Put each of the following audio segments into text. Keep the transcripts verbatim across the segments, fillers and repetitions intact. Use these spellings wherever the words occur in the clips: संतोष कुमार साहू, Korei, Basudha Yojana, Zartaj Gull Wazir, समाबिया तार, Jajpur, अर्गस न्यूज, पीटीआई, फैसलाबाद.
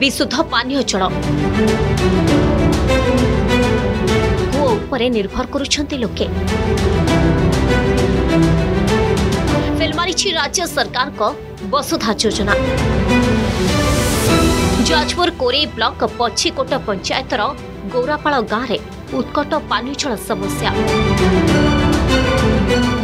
विशुद्ध पानी जल कूओ उपरे निर्भर करुछंती लोके। फेल मारिछि राज्य सरकार को वसुधा योजना। जाजपुर कोरे ब्लॉक पछीकोट पंचायतर गौरापाल गाँव में उत्कट पानी जल समस्या।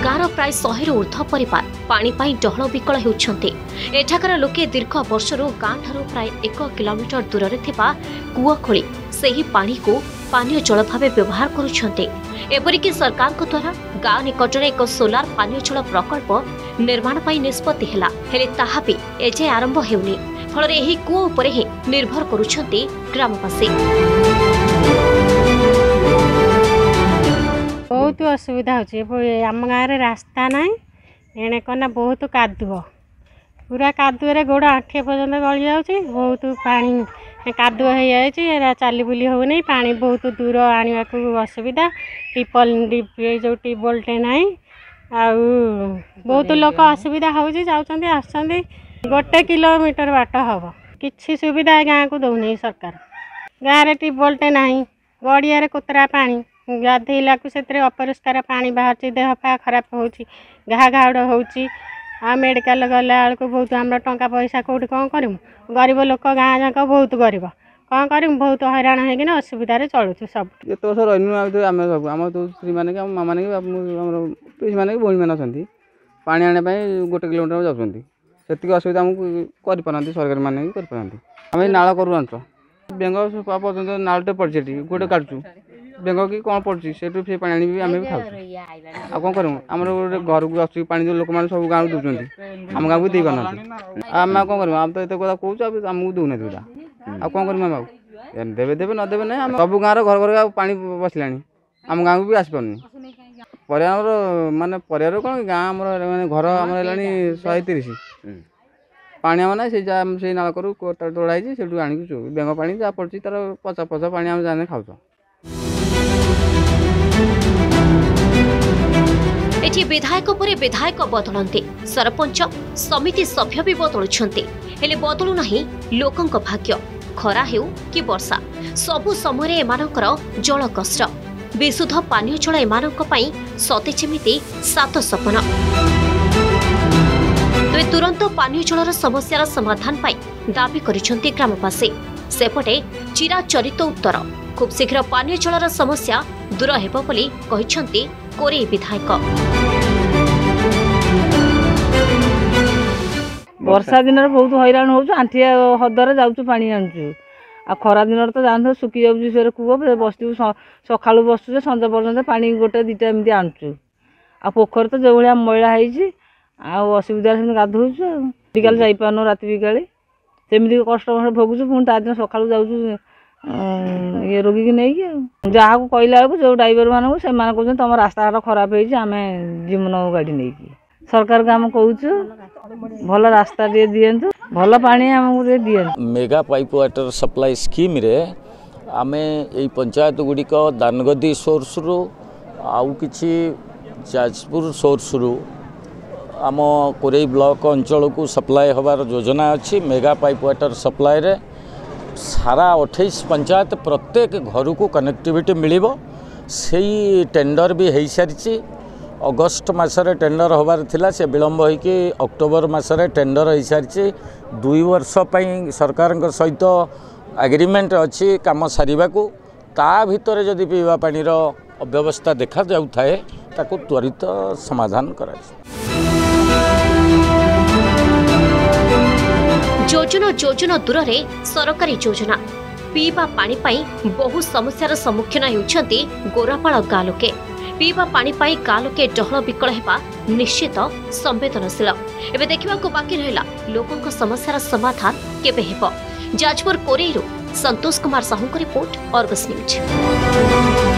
गाँव प्राय शहे ऊर्ध परिवार पानी पाई डहल विकल होउछंती। एठाकर लोके दीर्घ वर्षरू गाँ ठारू प्राय एक किलोमीटर दूर रे थिबा कूआ खोली सेही पानी को पानी जल भावे व्यवहार करुछंती। एपरिकि सरकार को द्वारा गाँव निकटने एक सोलार पानी जल प्रकल्प निर्माण पाई निष्पत्ति हेला, हेले ताहा भी एजे आरंभ हेउनी। फल एही कूआ उपरे ही निर्भर करुछंती ग्रामवासी। बहुत असुविधा हो। आम गाँव में रास्ता ना एणे कहना बहुत कादुओ, पूरा कादुए गोड़ आंखे पर्यटन गली जाऊँ। बहुत पानी कादुओ हो जाए, चली बुली होनी। पानी बहुत दूर आने को असुविधा। टीपल जो टीबलटे ना आउ बहुत लोक असुविधा हो जाऊँगी आसुँच। गोटे किलोमीटर बाट हम कि सुविधा गाँव को दौनी सरकार। गाँव में टीबलटे ना, गड़िया कोतरा पा, गाधेला को से अपरिष्कार पानी बाहर, देह पा खराब हो, घा घाड़ हो। आ मेडिकल गला बेलू बहुत आम टंका पैसा कौटी कौन करूँ। गरीब लोक गाँ जाक बहुत गरीब, कौन करूँ। बहुत हैरान होना असुविधा चलुँ। सब ये बस रही आम सब आम स्त्री मैंने माँ मैंने पीस मैंने भौणी मैंने अच्छे पानी आने गोटे किलोमीटर जाऊँगी। से असुविधा आमको करपारती सरकार मैंने भी आम नाला करूँ। आंच बेंग पर्यटन नालटे पड़े गोटे काटू बेंग कि कौन पड़ी से पा भी आम भी खाऊ। आ कौन करूँ। आम गोटे घर को आस लोक मैंने सब गाँव को दूसरी आम गाँव को दे पार आम कौन करूँ। आम तो ये क्या कहूँ आमको दूना दूटा आ कौन करूँ। आम देवे देवे न देवे ना। सब गाँव घर घर पा बसला आम गाँव को भी आसपारनी। पर मानने पर कौन गाँव मैंने घर आम शहे तीस पानी आम ना से नाला करूँ तोड़ाई से आणुचु बेंग पा जहाँ पड़ी तार पचा पचा पा आम जाने खाऊ। एठी विधायक पर विधायक बदलते, सरपंच समिति सभ्य भी बदलुंट, हेले बदलू नहीं लोकों भाग्य। खरा हेउ कि वर्षा सबु समय एमानकर जल कष्ट। विशुद्ध पानी जल एमानक पई सते जेमिति सात सपन। तो तुरंत पानी जलर समस्यार समाधान पाई दाबी करिसंती ग्रामवासी। सेपटे चिराचरित उत्तर खूब शीघ्र पानी जलर समस्या दूर हेबो बोली कहिसंती कोरे विधायक। वर्षा दिन बहुत हैरान हो, आंठी हदर जाऊँ पानी आनुचु। आ खरा दिन तो जान सुखी जाऊँ कूब बसू सका बसुचे संज पर्यटन पानी गोटे दुटा एमती आणुचु। आ पोखर तो जो भाया मैला होती असुविधा से गाधोचु। मेडिकल जापार रात बिकाले सेमती कष्ट भोगुचु। पुणी ताद सका जाऊँ ये रोगी की नहीं जहाँ को कहला बेलू जो ड्राइवर मानक से कहते तुम रास्ता घाट खराब हो जीवन गाड़ी नहीं कि सरकार को आम कहूँ भल रास्ता दिए दिंतु भल पानी आमको दिंतु। Mega pipe water supply scheme रे आम ये पंचायत गुड़िक दानगदी सोर्स रु आउ कि जाजपुर सोर्स रु आम कोरे ब्लॉक अंचल को सप्लाय हबार योजना अच्छी। मेगा पाइप वाटर सप्लाई रे सारा अठाईस पंचायत प्रत्येक घर को कनेक्टिविटी मिलिबो। सेही टेंडर भी हो सारी। अगस्ट मसरे टेंडर होबार थिला से विलंब होइके अक्टोबर मसरे टेंडर हो सारी। दुई वर्ष पई सरकार के सहित एग्रीमेंट अच्छी काम सारिबा को। ता भितर जदि पीवा पानी रो अव्यवस्था देखा जाउ थाए ताको त्वरित समाधान कराइ। योजना योजना दूर रे सरकारी योजना पीवा पानी पाई बहु समस्यार सम्मुखीन होती गोरापाल गाँ लोके। पीवा पानी पाई गाँ लोके डहल विकल हेबा निश्चित संवेदनशील। एबे देखिबा को बाकी रहला लोकों को समस्यार समाधान केबे हेबो। जाजपुर कोरेईरु संतोष कुमार साहू को रिपोर्ट, अर्गस न्यूज।